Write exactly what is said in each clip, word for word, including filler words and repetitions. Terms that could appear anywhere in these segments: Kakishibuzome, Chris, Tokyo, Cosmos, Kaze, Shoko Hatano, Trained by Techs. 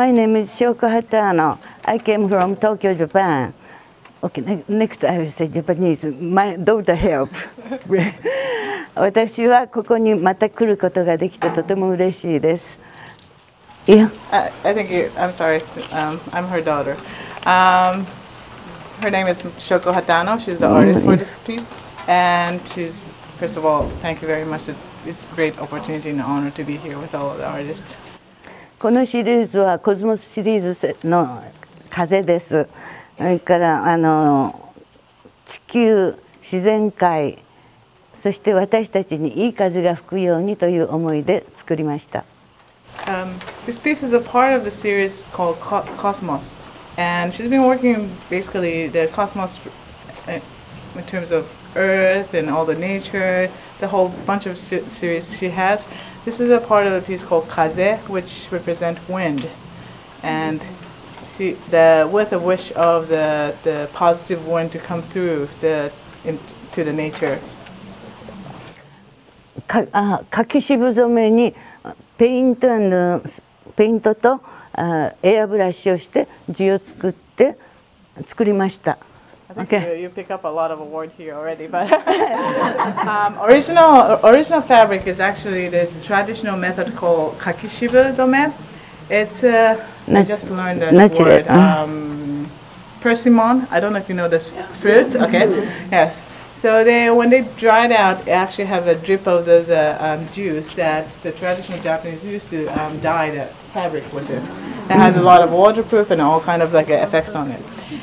My name is Shoko Hatano. I came from Tokyo, Japan. Okay, ne next I will say Japanese. My daughter help. 私はここにまた来ることができてとても嬉しいです。Yeah. I, I think you, I'm sorry. Um, I'm her daughter. Um, her name is Shoko Hatano. She's the artist for this piece, and she's first of all, thank you very much. It's a great opportunity and honor to be here with all of the artists. このシリーズはコスモスシリーズの風です。それからあの地球、自然界、そして私たちにいい風が吹くようにという思いで作りました。Um, this piece is a part of the series called Cosmos, and she's been working basically the cosmos in terms of Earth and all the nature, the whole bunch of series she has. This is a part of the piece called Kaze, which represents wind, and she, the with a wish of the the positive wind to come through the in, to the nature. あ、Kakishibuzomeにペイント&ペイントとエアブラシをして字を作って作りました。I think okay. you, you pick up a lot of award here already, but um, original original fabric is actually this traditional method called Kakishibuzome. It's uh, I just learned that word. Um, persimmon. I don't know if you know this fruit. Okay. Yes. So they when they dried out, they actually have a drip of those uh, um, juice that the traditional Japanese used to um, dye the fabric with this. It had a lot of waterproof and all kind of like effects on it.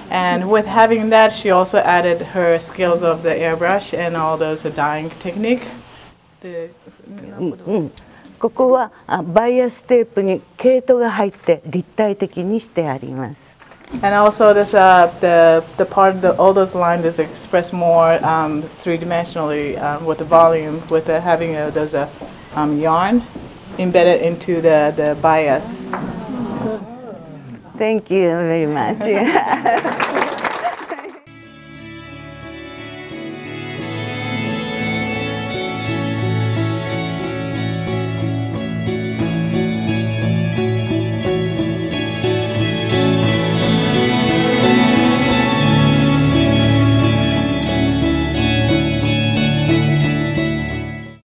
And with having that, she also added her skills of the airbrush and all those dyeing technique. ここはバイアステープに毛糸が入って立体的にしてあります。And also this uh, the the part the all those lines is expressed more um, three-dimensionally um, with the volume with the, having uh, those uh, um, yarn embedded into the the bias. Thank you very much.